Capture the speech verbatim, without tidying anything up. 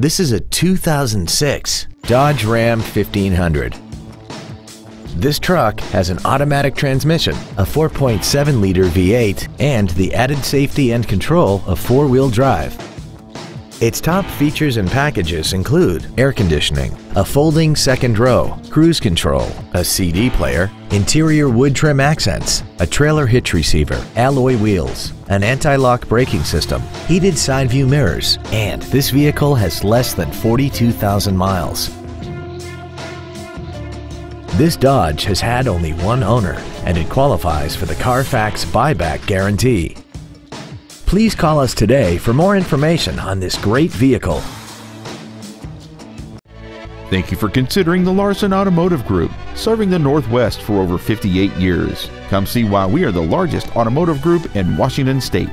This is a two thousand six Dodge Ram fifteen hundred. This truck has an automatic transmission, a four point seven liter V eight, and the added safety and control of four-wheel drive. Its top features and packages include air conditioning, a folding second row, cruise control, a C D player, interior wood trim accents, a trailer hitch receiver, alloy wheels, an anti-lock braking system, heated side view mirrors, and this vehicle has less than forty-two thousand miles. This Dodge has had only one owner, and it qualifies for the Carfax buyback guarantee. Please call us today for more information on this great vehicle. Thank you for considering the Larson Automotive Group, serving the Northwest for over fifty-eight years. Come see why we are the largest automotive group in Washington State.